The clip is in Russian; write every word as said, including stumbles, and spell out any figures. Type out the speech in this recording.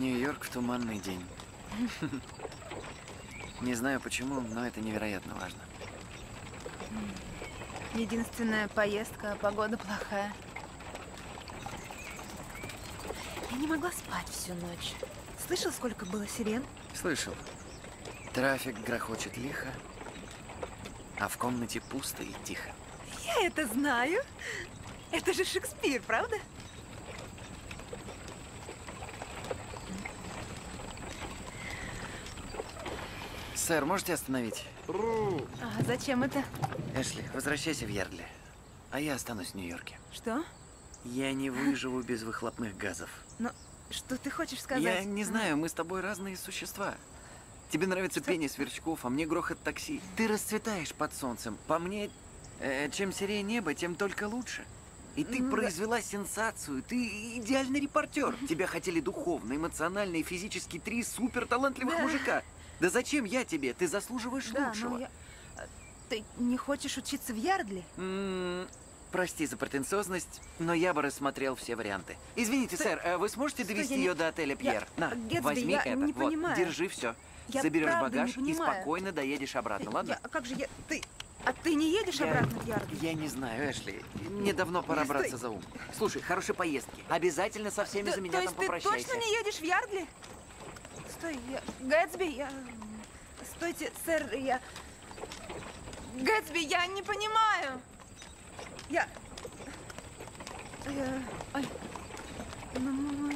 Нью-Йорк в туманный день. Не знаю почему, но это невероятно важно. Единственная поездка, погода плохая. Я не могла спать всю ночь. Слышал, сколько было сирен? Слышал. Трафик грохочет лихо, а в комнате пусто и тихо. Я это знаю. Это же Шекспир, правда? Сэр, можете остановить? А зачем это? Эшли, возвращайся в Ярдли, а я останусь в Нью-Йорке. Что? Я не выживу без выхлопных газов. Но что ты хочешь сказать? Я не знаю, мы с тобой разные существа. Тебе нравится пение сверчков, а мне грохот такси. Ты расцветаешь под солнцем. По мне, э, чем серее небо, тем только лучше. И ты ну, произвела да. сенсацию. Ты идеальный репортер. Тебя хотели духовно, эмоционально и физически три супер талантливых да. мужика. Да зачем я тебе? Ты заслуживаешь да, лучшего. Я... Ты не хочешь учиться в Ярдли? М-м, прости за претенциозность, но я бы рассмотрел все варианты. Извините, ты... сэр, вы сможете что, довести ее не... до отеля Пьер? Я... На, Гэтсби, возьми я это. Не вот, понимаю. Держи все. Я Заберешь багаж и спокойно доедешь обратно, ладно? Я, а как же я... Ты... А ты не едешь я... обратно в Ярдли? Я не знаю, Эшли. Мне давно пора не браться стой. за ум. Слушай, хорошей поездки. Обязательно со всеми Т за меня то там попрощайся. То есть ты точно не едешь в Ярдли? Стой, я... Гэтсби, я... Стойте, сэр, я... Гэтсби, я не понимаю. Я... я... Ой... Ну...